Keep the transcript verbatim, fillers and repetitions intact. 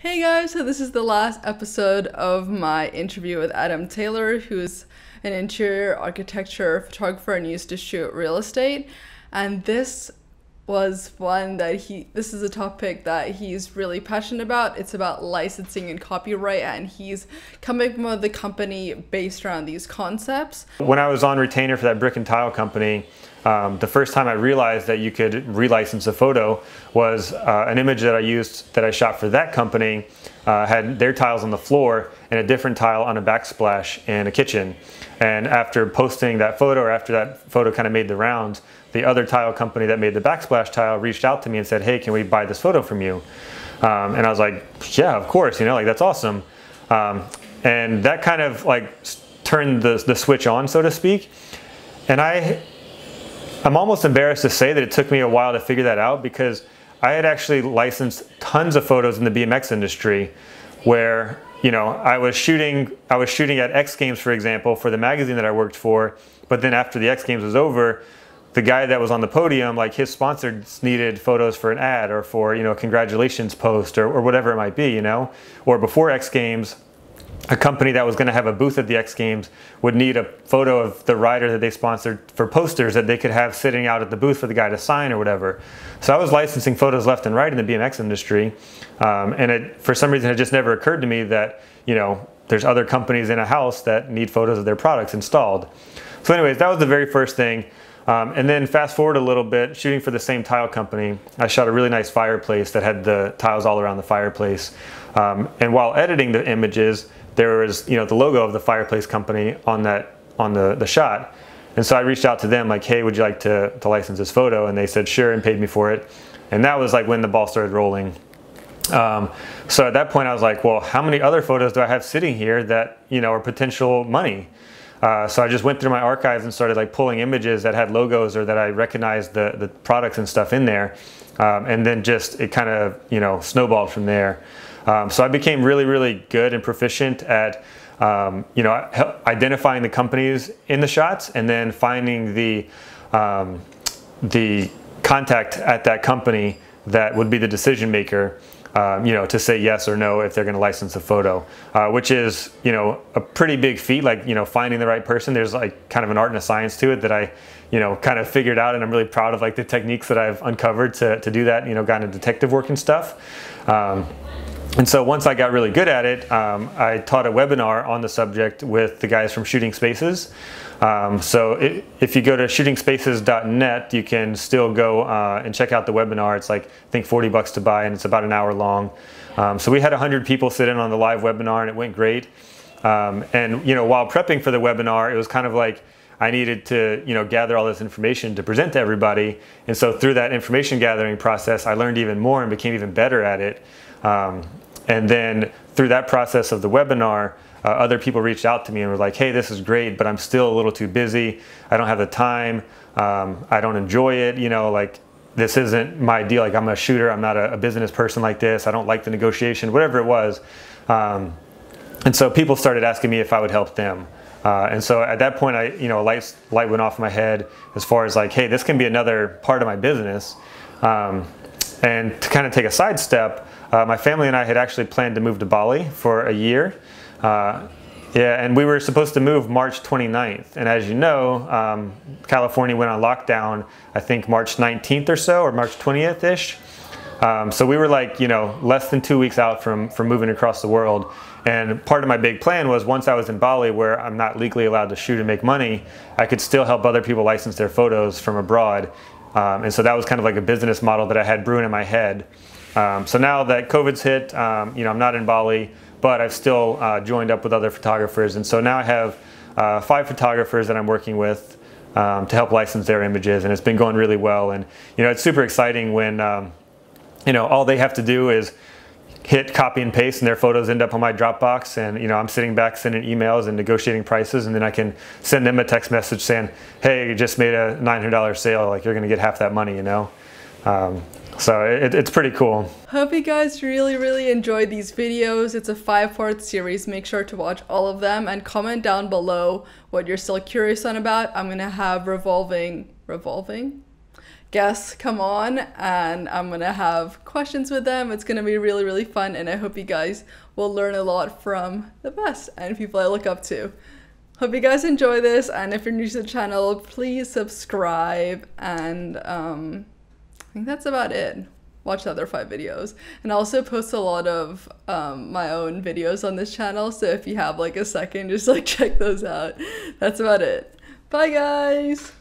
Hey guys, so this is the last episode of my interview with Adam Taylor, who's an interior architecture photographer and used to shoot real estate. And this was one that he, this is a topic that he's really passionate about. It's about licensing and copyright, and he's coming up with the company based around these concepts. When I was on retainer for that brick and tile company, Um, the first time I realized that you could relicense a photo was uh, an image that I used that I shot for that company uh, had their tiles on the floor and a different tile on a backsplash in a kitchen. And after posting that photo, or after that photo kind of made the rounds, the other tile company that made the backsplash tile reached out to me and said, "Hey, can we buy this photo from you?" Um, and I was like, "Yeah, of course, you know, like that's awesome." Um, and that kind of like turned the, the switch on, so to speak. And I. I'm almost embarrassed to say that it took me a while to figure that out, because I had actually licensed tons of photos in the B M X industry where, you know, I was shooting, I was shooting at X Games, for example, for the magazine that I worked for. But then after the X Games was over, the guy that was on the podium, like his sponsors needed photos for an ad or for, you know, a congratulations post or, or whatever it might be, you know, or before X Games, a company that was going to have a booth at the X Games would need a photo of the rider that they sponsored for posters that they could have sitting out at the booth for the guy to sign or whatever. So I was licensing photos left and right in the B M X industry. Um, and it, for some reason, it just never occurred to me that, you know, there's other companies in a house that need photos of their products installed. So anyways, that was the very first thing. Um, and then fast forward a little bit, shooting for the same tile company, I shot a really nice fireplace that had the tiles all around the fireplace. Um, and while editing the images, there was, you know, the logo of the fireplace company on that on the, the shot. And so I reached out to them like, "Hey, would you like to, to license this photo?" And they said, "Sure," and paid me for it. And that was like when the ball started rolling. Um, so at that point I was like, well, how many other photos do I have sitting here that, you know, are potential money? Uh, so I just went through my archives and started like pulling images that had logos or that I recognized the, the products and stuff in there. Um, and then just, it kind of, you know, snowballed from there. Um, so I became really, really good and proficient at, um, you know, identifying the companies in the shots and then finding the, um, the contact at that company that would be the decision maker, um, you know, to say yes or no if they're going to license a photo, uh, which is, you know, a pretty big feat, like, you know, finding the right person. There's like kind of an art and a science to it that I, you know, kind of figured out, and I'm really proud of like the techniques that I've uncovered to, to do that, you know, got into detective work and stuff. Um, And so once I got really good at it, um, I taught a webinar on the subject with the guys from Shooting Spaces. Um, so it, if you go to shooting spaces dot net, you can still go uh, and check out the webinar. It's like, I think forty bucks to buy, and it's about an hour long. Um, so we had one hundred people sit in on the live webinar, and it went great. Um, and, you know, while prepping for the webinar, it was kind of like, I needed to, you know, gather all this information to present to everybody. And so through that information gathering process, I learned even more and became even better at it. Um, and then through that process of the webinar, uh, other people reached out to me and were like, "Hey, this is great, but I'm still a little too busy. I don't have the time. Um, I don't enjoy it. You know, like this isn't my deal. Like I'm a shooter. I'm not a, a business person like this. I don't like the negotiation," whatever it was. Um, and so people started asking me if I would help them. Uh, and so at that point, I, you know, a light, light went off in my head as far as like, hey, this can be another part of my business. Um, and to kind of take a sidestep, uh, my family and I had actually planned to move to Bali for a year. Uh, yeah, and we were supposed to move March twenty-ninth. And as you know, um, California went on lockdown, I think March nineteenth or so, or March twentieth-ish. Um, so we were like, you know, less than two weeks out from, from moving across the world. And part of my big plan was once I was in Bali, where I'm not legally allowed to shoot and make money, I could still help other people license their photos from abroad. Um, and so that was kind of like a business model that I had brewing in my head. Um, so now that COVID's hit, um, you know, I'm not in Bali, but I've still uh, joined up with other photographers. And so now I have uh, five photographers that I'm working with um, to help license their images. And it's been going really well. And, you know, it's super exciting when, um, you know, all they have to do is hit copy and paste, and their photos end up on my Dropbox. And, you know, I'm sitting back sending emails and negotiating prices, and then I can send them a text message saying, "Hey, you just made a nine hundred dollar sale. Like, you're going to get half that money," you know? Um, so it, it's pretty cool. Hope you guys really, really enjoyed these videos. It's a five-part series. Make sure to watch all of them and comment down below what you're still curious on about. I'm going to have revolving, revolving? guests come on and I'm gonna have questions with them. It's gonna be really, really fun, and I hope you guys will learn a lot from the best and people I look up to. Hope you guys enjoy this, and if you're new to the channel, please subscribe, and um, I think that's about it. Watch the other five videos, and I also post a lot of um, my own videos on this channel, so if you have like a second, just like check those out. That's about it. Bye guys!